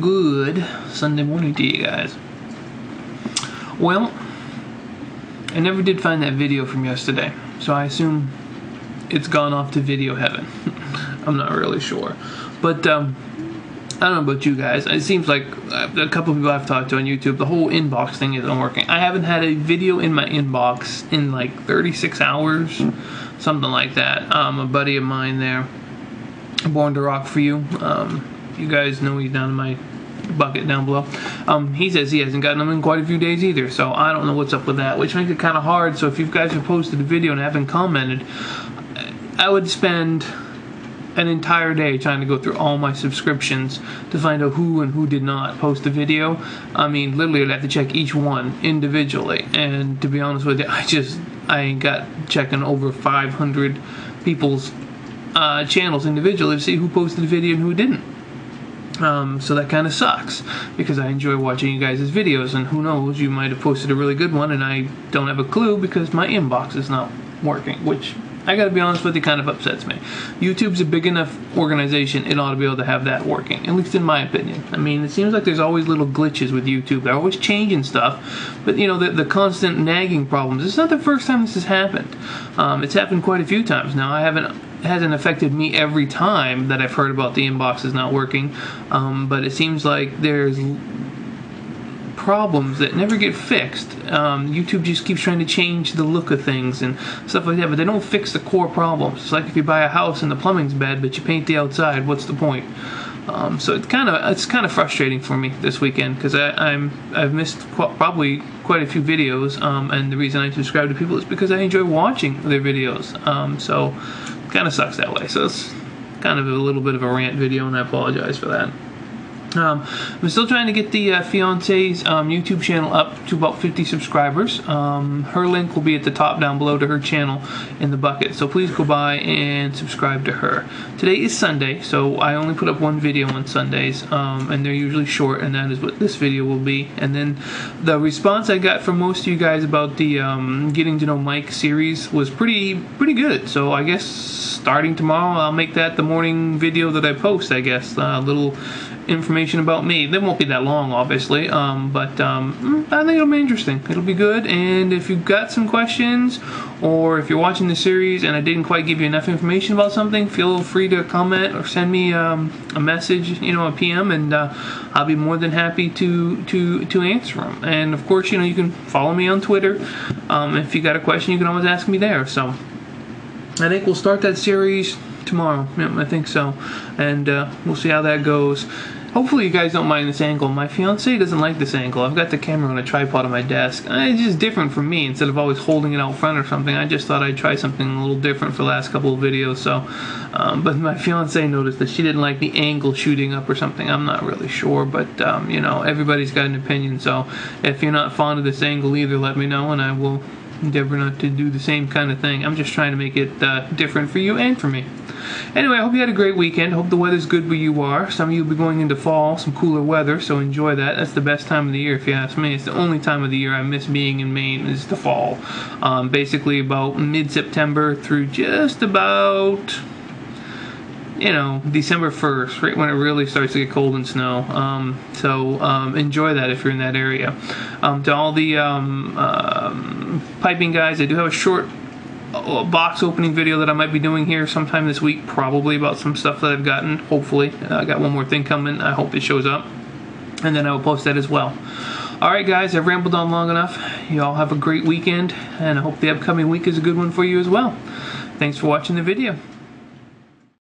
Good Sunday morning to you guys. Well, I never did find that video from yesterday, so I assume it's gone off to video heaven. I'm not really sure, but I don't know about you guys. It seems like a couple of people I've talked to on YouTube, the whole inbox thing isn't working. I haven't had a video in my inbox in like 36 hours, something like that. A buddy of mine there, born2rock4u, you guys know he's down in my bucket down below. He says he hasn't gotten them in quite a few days either, so I don't know what's up with that, which makes it kind of hard. So if you guys have posted a video and haven't commented, I would spend an entire day trying to go through all my subscriptions to find out who and who did not post a video. I mean, literally I'd have to check each one individually, and to be honest with you, I ain't got checking over 500 people's channels individually to see who posted a video and who didn't. So that kind of sucks, because I enjoy watching you guys' videos, and who knows, you might have posted a really good one and I don't have a clue because my inbox is not working, which, I gotta be honest with you, kind of upsets me. YouTube's a big enough organization, it ought to be able to have that working, at least in my opinion. I mean, it seems like there's always little glitches with YouTube. They're always changing stuff, but you know, the constant nagging problems, it's not the first time this has happened. It's happened quite a few times now. It hasn't affected me every time that I've heard about the inbox is not working, but it seems like there's problems that never get fixed. YouTube just keeps trying to change the look of things and stuff like that, but they don't fix the core problems. It's like if you buy a house and the plumbing's bad, but you paint the outside, what's the point? So it's kind of frustrating for me this weekend, because I've missed probably quite a few videos, and the reason I subscribe to people is because I enjoy watching their videos. So it kind of sucks that way. So it's kind of a little bit of a rant video, and I apologize for that. I'm still trying to get the fiance's YouTube channel up to about 50 subscribers. Her link will be at the top down below to her channel in the bucket, so please go by and subscribe to her. Today is Sunday, so I only put up one video on Sundays, and they're usually short, and that is what this video will be. And then the response I got from most of you guys about the Getting to Know Mike series was pretty good, so I guess starting tomorrow I'll make that the morning video that I post, I guess. A little information about me. They won't be that long, obviously, but I think it'll be interesting. It'll be good, and if you've got some questions, or if you're watching the series and I didn't quite give you enough information about something, feel free to comment or send me a message, you know, a PM, and I'll be more than happy to answer them. And of course, you know, you can follow me on Twitter. If you got a question, you can always ask me there. So I think we'll start that series tomorrow. Yeah, I think so, and we'll see how that goes. Hopefully you guys don't mind this angle. My fiance doesn't like this angle. I've got the camera on a tripod on my desk. It's just different for me. Instead of always holding it out front or something, I just thought I'd try something a little different for the last couple of videos. So, but my fiance noticed that she didn't like the angle shooting up or something. I'm not really sure, but you know, everybody's got an opinion. So if you're not fond of this angle either, let me know, and I will endeavor not to do the same kind of thing. I'm just trying to make it different for you and for me. Anyway, I hope you had a great weekend. Hope the weather's good where you are. Some of you will be going into fall, some cooler weather, so enjoy that. That's the best time of the year, if you ask me. It's the only time of the year I miss being in Maine, is the fall. Basically about mid-September through just about, you know, December 1st, right when it really starts to get cold and snow. So enjoy that if you're in that area. To all the piping guys, I do have a short box opening video that I might be doing here sometime this week, probably, about some stuff that I've gotten, hopefully. I got one more thing coming. I hope it shows up, and then I will post that as well. Alright guys, I've rambled on long enough. You all have a great weekend, and I hope the upcoming week is a good one for you as well. Thanks for watching the video.